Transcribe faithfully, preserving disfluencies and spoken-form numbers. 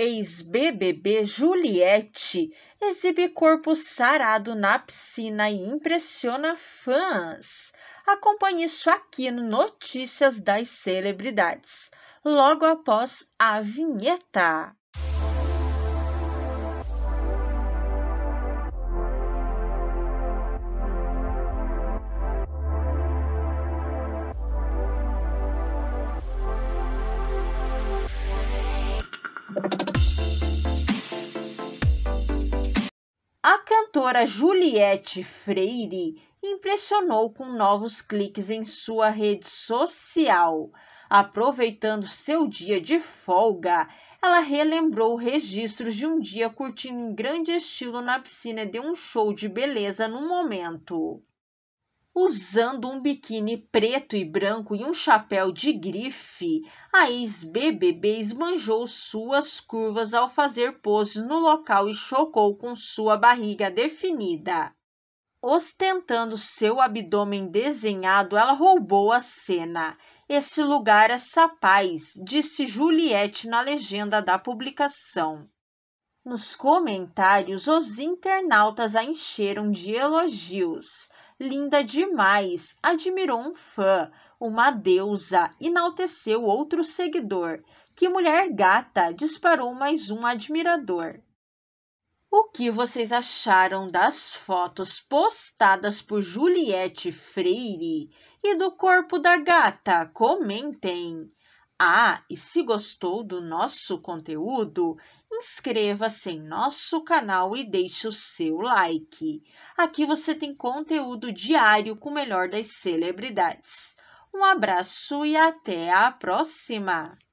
ex-B B B Juliette exibe corpo sarado na piscina e impressiona fãs. Acompanhe isso aqui no Notícias das Celebridades, logo após a vinheta. A cantora Juliette Freire impressionou com novos cliques em sua rede social. Aproveitando seu dia de folga, ela relembrou registros de um dia curtindo em grande estilo na piscina de um show de beleza no momento. Usando um biquíni preto e branco e um chapéu de grife, a ex-B B B esbanjou suas curvas ao fazer poses no local e chocou com sua barriga definida. Ostentando seu abdômen desenhado, ela roubou a cena. "Esse lugar é sapaz", disse Juliette na legenda da publicação. Nos comentários, os internautas a encheram de elogios. "Linda demais", admirou um fã. "Uma deusa", enalteceu outro seguidor. "Que mulher gata", disparou mais um admirador. O que vocês acharam das fotos postadas por Juliette Freire e do corpo da gata? Comentem! Ah, e se gostou do nosso conteúdo, inscreva-se em nosso canal e deixe o seu like. Aqui você tem conteúdo diário com o melhor das celebridades. Um abraço e até a próxima!